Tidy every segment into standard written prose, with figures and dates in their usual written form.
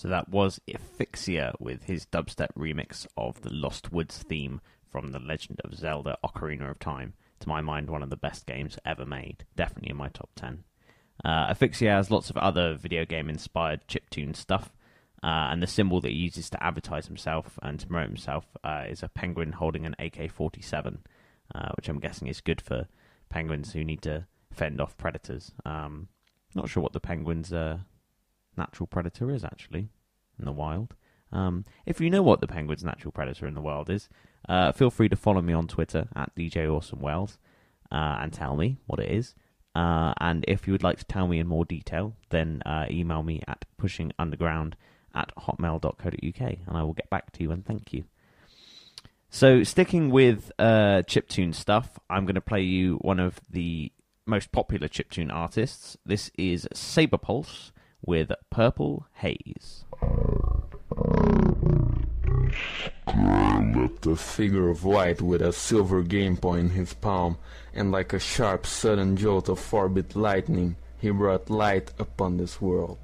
So that was Ephixa with his dubstep remix of the Lost Woods theme from The Legend of Zelda Ocarina of Time. To my mind, one of the best games ever made. Definitely in my top 10. Ephixa has lots of other video game-inspired chiptune stuff. And the symbol that he uses to advertise himself and to promote himself is a penguin holding an AK-47, which I'm guessing is good for penguins who need to fend off predators. Not sure what the penguin's natural predator is, actually, in the wild. If you know what the penguin's natural predator in the wild is, feel free to follow me on Twitter at DJ AwesomeWells and tell me what it is. And if you would like to tell me in more detail, then email me at pushingunderground@hotmail.co.uk, and I will get back to you and thank you. So sticking with chiptune stuff, I'm going to play you one of the most popular chiptune artists. This is Sabrepulse with Purple Haze. Climbed up the figure of light with a silver game point in his palm, and like a sharp sudden jolt of 4-bit lightning, he brought light upon this world.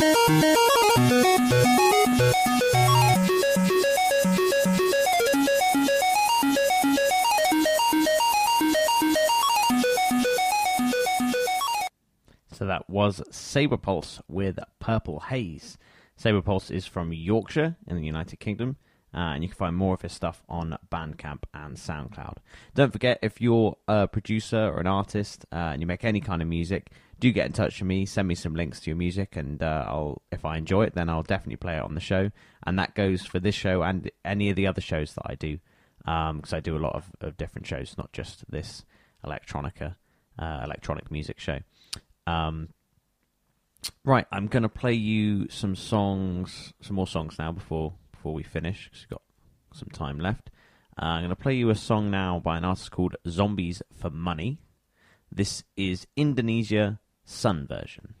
So that was Sabrepulse with Purple Haze. Sabrepulse is from Yorkshire in the United Kingdom. And you can find more of his stuff on Bandcamp and SoundCloud. Don't forget, if you're a producer or an artist and you make any kind of music, do get in touch with me. Send me some links to your music, and if I enjoy it, then I'll definitely play it on the show. And that goes for this show and any of the other shows that I do, because I do a lot of different shows, not just this electronic music show. Right, I'm going to play you some more songs now before we finish, because we've got some time left. I'm going to play you a song now by an artist called Zombies for Money. This is Indonesia Sun version.